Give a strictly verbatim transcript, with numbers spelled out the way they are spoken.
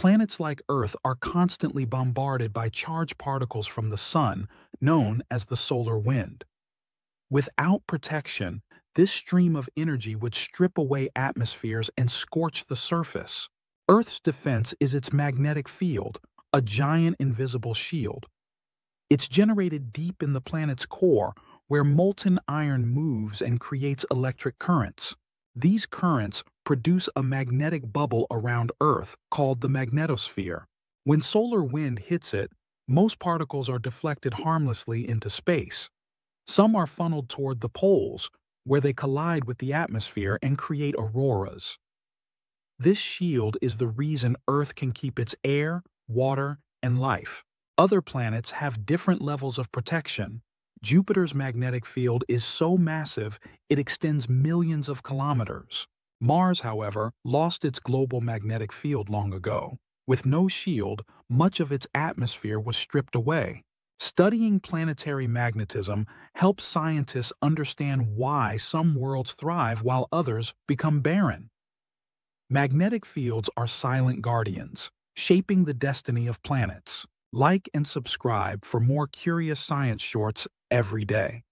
planets like Earth are constantly bombarded by charged particles from the sun, known as the solar wind. Without protection, this stream of energy would strip away atmospheres and scorch the surface. Earth's defense is its magnetic field, a giant invisible shield. It's generated deep in the planet's core, where molten iron moves and creates electric currents. These currents produce a magnetic bubble around Earth called the magnetosphere. When solar wind hits it, most particles are deflected harmlessly into space. Some are funneled toward the poles, where they collide with the atmosphere and create auroras. This shield is the reason Earth can keep its air, water, and life. Other planets have different levels of protection. Jupiter's magnetic field is so massive it extends millions of kilometers. Mars, however, lost its global magnetic field long ago. With no shield, much of its atmosphere was stripped away. Studying planetary magnetism helps scientists understand why some worlds thrive while others become barren. Magnetic fields are silent guardians, shaping the destiny of planets. Like and subscribe for more curious science shorts every day.